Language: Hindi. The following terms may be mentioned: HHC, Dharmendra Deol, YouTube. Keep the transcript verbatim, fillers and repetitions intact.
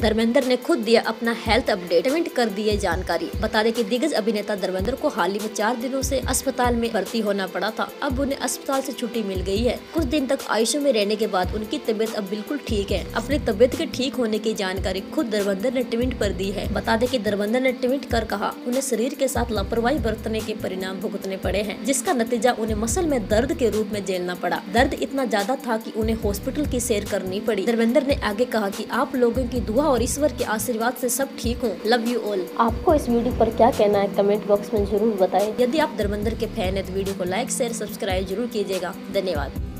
धर्मेंद्र ने खुद दिया अपना हेल्थ अपडेट, कमेंट कर दिए जानकारी। बता दें कि दिग्गज अभिनेता धर्मेंद्र को हाल ही में चार दिनों से अस्पताल में भर्ती होना पड़ा था। अब उन्हें अस्पताल से छुट्टी मिल गई है। कुछ दिन तक आईसीयू में रहने के बाद उनकी तबीयत अब बिल्कुल ठीक है। अपनी तबीयत के ठीक होने की जानकारी खुद धर्मेंद्र ने ट्वीट पर दी है। बता दें कि धर्मेंद्र ने ट्वीट कर कहा, उन्हें शरीर के साथ लापरवाही बरतने के परिणाम भुगतने पड़े हैं, जिसका नतीजा उन्हें मसल में दर्द के रूप में झेलना पड़ा। दर्द इतना ज्यादा था कि उन्हें हॉस्पिटल की सैर करनी पड़ी। धर्मेंद्र ने आगे कहा कि आप लोगों की दुआ और ईश्वर के आशीर्वाद से सब ठीक हो। Love you all. आपको इस वीडियो पर क्या कहना है कमेंट बॉक्स में जरूर बताएं। यदि आप धर्मेंद्र के फैन हैं तो वीडियो को लाइक शेयर सब्सक्राइब जरूर कीजिएगा। धन्यवाद।